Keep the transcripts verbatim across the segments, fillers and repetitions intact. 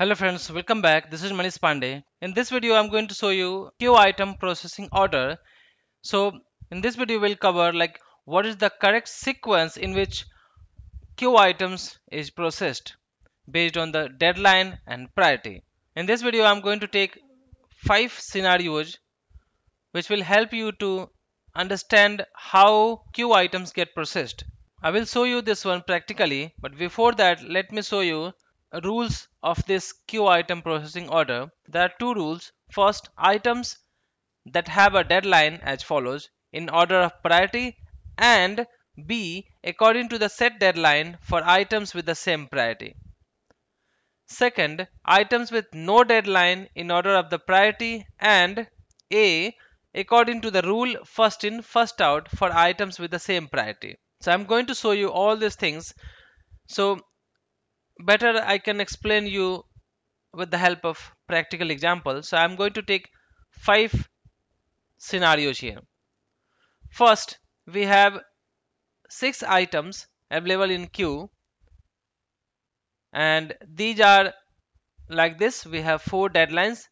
Hello friends, welcome back. This is Manish Pandey. In this video, I'm going to show you queue item processing order. So in this video, we'll cover like what is the correct sequence in which queue items is processed based on the deadline and priority. In this video, I'm going to take five scenarios which will help you to understand how queue items get processed. I will show you this one practically, but before that, let me show you rules of this queue item processing order. There are two rules. First, items that have a deadline as follows in order of priority, and B, according to the set deadline for items with the same priority. Second, items with no deadline in order of the priority, and A, according to the rule first in first out for items with the same priority. So I'm going to show you all these things. So better I can explain you with the help of practical examples. So I'm going to take five scenarios here. First, we have six items available in queue, and these are like this. We have four deadlines,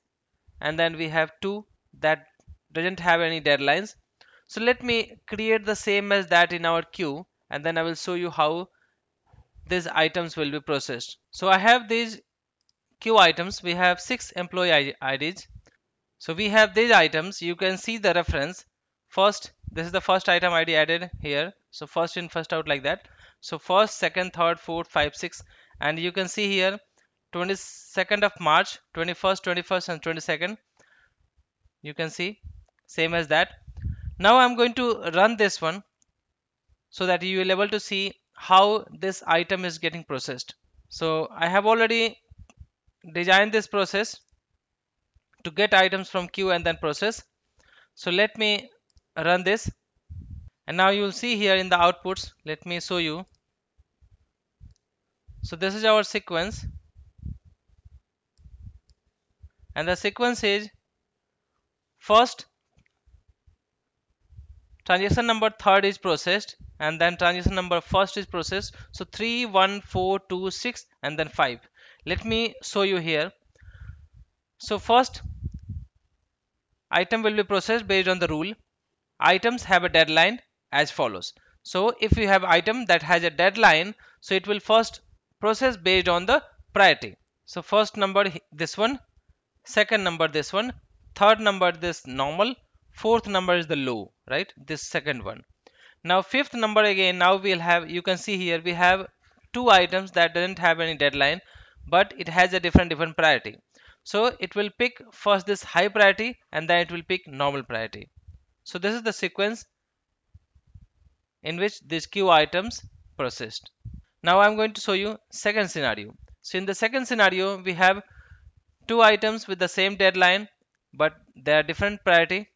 and then we have two that doesn't have any deadlines. So let me create the same as that in our queue, and then I will show you how these items will be processed. So I have these queue items. We have six employee I Ds. So we have these items. You can see the reference. First, this is the first item I D added here. So first in, first out like that. So first, second, third, fourth, five, six, and you can see here twenty-second of March, twenty-first, twenty-first, and twenty-second. You can see same as that. Now I'm going to run this one so that you will be able to see how this item is getting processed. So I have already designed this process to get items from queue and then process. So let me run this, and now you will see here in the outputs. Let me show you. So this is our sequence, and the sequence is first transaction number third is processed, and then transaction number first is processed. So three, one, four, two, six, and then five. Let me show you here. So first item will be processed based on the rule. Items have a deadline as follows. So if you have item that has a deadline, so it will first process based on the priority. So first number this one, second number this one, third number this normal, fourth number is the low, right? This second one. Now fifth number again, now we'll have, you can see here we have two items that doesn't have any deadline, but it has a different different priority. So it will pick first this high priority, and then it will pick normal priority. So this is the sequence in which these queue items processed. Now I'm going to show you second scenario. So in the second scenario, we have two items with the same deadline, but they are different priority.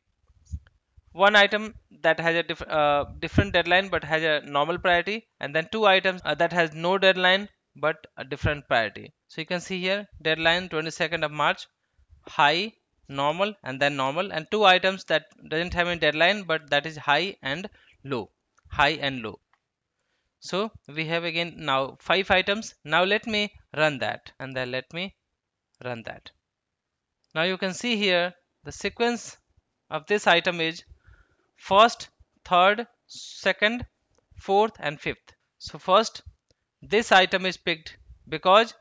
One item that has a diff uh, different deadline but has a normal priority, and then two items uh, that has no deadline but a different priority. So you can see here deadline twenty-second of March, high, normal, and then normal, and two items that doesn't have any deadline but that is high and low, high and low. So we have again now five items. Now let me run that, and then let me run that. Now you can see here the sequence of this item is first, third, second, fourth, and fifth. So first, this item is picked because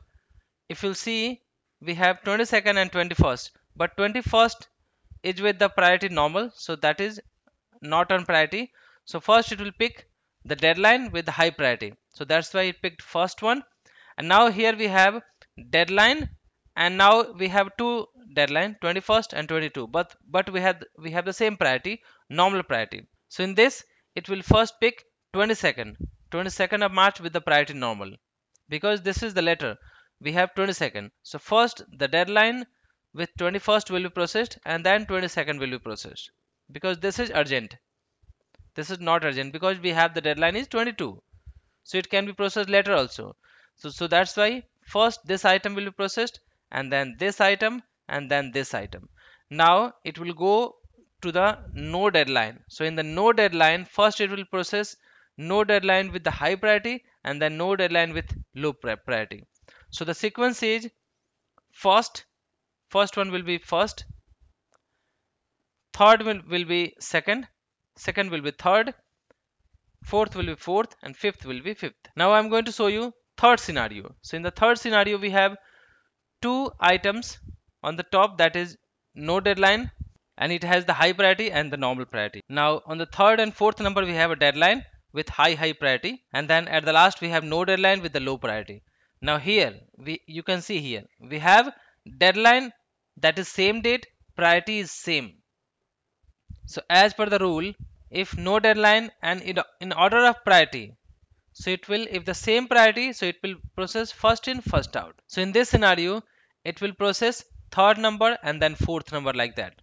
if you see, we have twenty-second and twenty-first, but twenty-first is with the priority normal, so that is not on priority. So first it will pick the deadline with the high priority. So that's why it picked first one. And now here we have deadline, and now we have two deadline, twenty-first and twenty-two, but but we had we have the same priority, normal priority. So in this, it will first pick twenty-second of March with the priority normal, because this is the letter we have twenty-second. So first the deadline with twenty-first will be processed, and then twenty-second will be processed, because this is urgent. This is not urgent because we have the deadline is twenty-two, so it can be processed later also. So so that's why first this item will be processed, and then this item, and then this item. Now it will go to the no deadline. So in the no deadline, first it will process no deadline with the high priority, and then no deadline with low priority. So the sequence is first, first one will be first, third will, will be second, second will be third, fourth will be fourth, and fifth will be fifth. Now I'm going to show you third scenario. So in the third scenario, we have two items on the top, that is no deadline, and it has the high priority and the normal priority. Now on the third and fourth number, we have a deadline with high high priority, and then at the last we have no deadline with the low priority. Now here we you can see here we have deadline that is same date, priority is same. So as per the rule, if no deadline and in, in order of priority, so it will, if the same priority, so it will process first in first out. So in this scenario, it will process third number and then fourth number like that.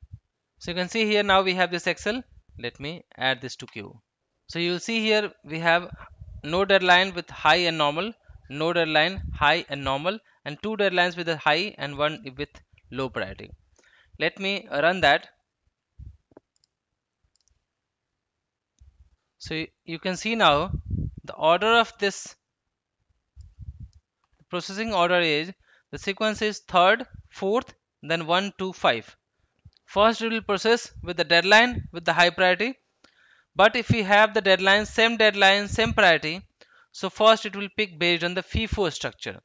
So you can see here now we have this Excel. Let me add this to queue. So you see here we have no deadline with high and normal, no deadline, high and normal, and two deadlines with a high and one with low priority. Let me run that. So you can see now the order of this processing order is, the sequence is third, fourth, then one, two, five. First we will process with the deadline with the high priority. But if we have the deadline, same deadline, same priority, so first it will pick based on the FIFO structure.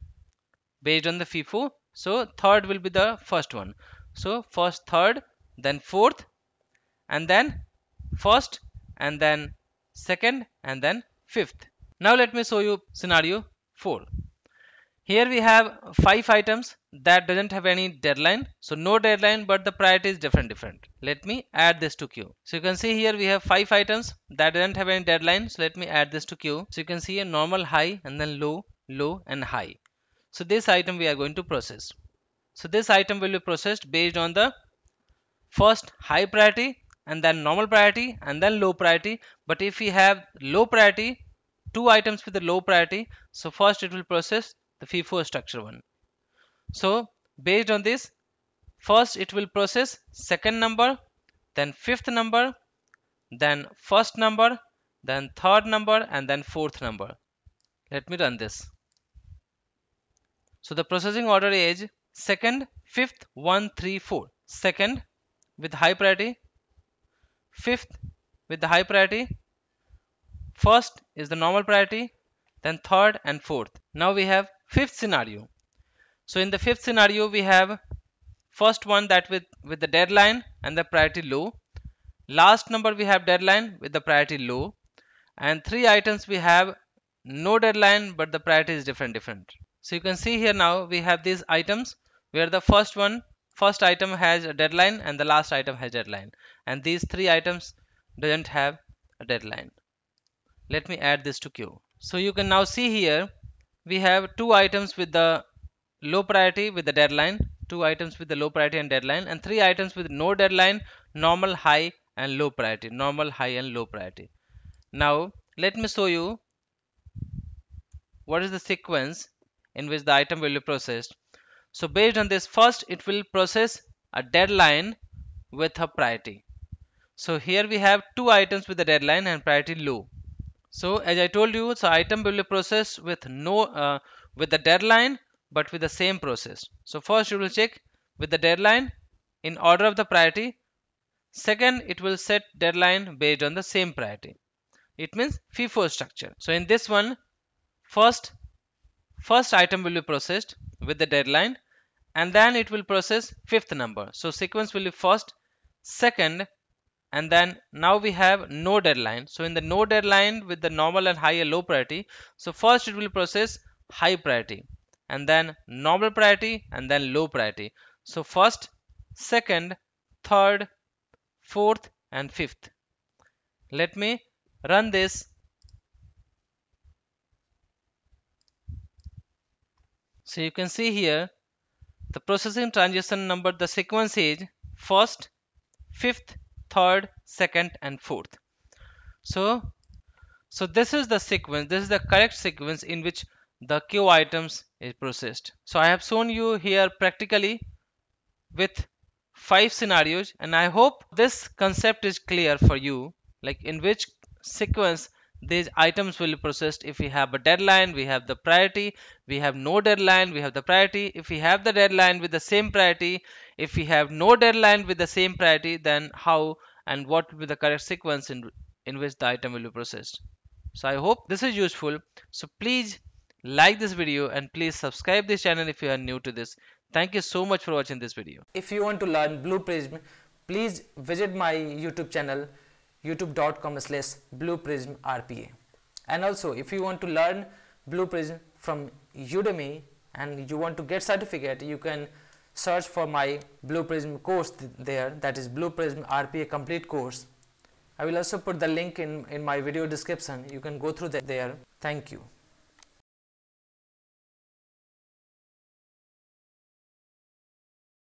Based on the FIFO, so third will be the first one. So first third, then fourth, and then first, and then second, and then fifth. Now let me show you scenario four. Here we have five items that doesn't have any deadline. So no deadline, but the priority is different different. Let me add this to queue. So you can see here we have five items that doesn't have any deadline. So let me add this to queue. So you can see a normal, high, and then low, low, and high. So this item we are going to process. So this item will be processed based on the first high priority and then normal priority and then low priority. But if we have low priority, two items with the low priority, so first it will process the FIFO structure one. So based on this, first it will process second number, then fifth number, then first number, then third number, and then fourth number. Let me run this. So the processing order is second, fifth, one, three, four. Second with high priority, fifth with the high priority, first is the normal priority, then third and fourth. Now we have fifth scenario. So in the fifth scenario, we have first one that with with the deadline and the priority low, last number we have deadline with the priority low, and three items we have no deadline but the priority is different different. So you can see here now we have these items where the first one, first item has a deadline and the last item has deadline, and these three items doesn't have a deadline. Let me add this to queue. So you can now see here we have two items with the low priority with the deadline, two items with the low priority and deadline, and three items with no deadline, normal, high, and low priority, normal, high, and low priority. Now let me show you what is the sequence in which the item will be processed. So based on this, first it will process a deadline with a priority. So here we have two items with the deadline and priority low. So as I told you, so item will be processed with no uh, with the deadline, but with the same process. So first you will check with the deadline in order of the priority. Second, it will set deadline based on the same priority. It means FIFO structure. So in this one, first, first item will be processed with the deadline, and then it will process fifth number. So sequence will be first, second, and then now we have no deadline. So in the no deadline with the normal and high and low priority, so first it will process high priority, and then normal priority, and then low priority. So first, second, third, fourth, and fifth. Let me run this. So you can see here the processing transaction number, the sequence is first, fifth, third, second, and fourth. So, so this is the sequence. This is the correct sequence in which the queue items is processed. So I have shown you here practically with five scenarios, and I hope this concept is clear for you, like in which sequence These items will be processed if we have a deadline, we have the priority. We have no deadline, we have the priority. If we have the deadline with the same priority, if we have no deadline with the same priority, then how and what will be the correct sequence in, in which the item will be processed. So I hope this is useful. So please like this video and please subscribe this channel if you are new to this. Thank you so much for watching this video. If you want to learn Blue Prism, please visit my YouTube channel youtube dot com slash blue prism R P A. And also, if you want to learn Blue Prism from Udemy and you want to get certificate, you can search for my Blue Prism course th there, that is Blue Prism R P A complete course. I will also put the link in, in my video description. You can go through that there. Thank you.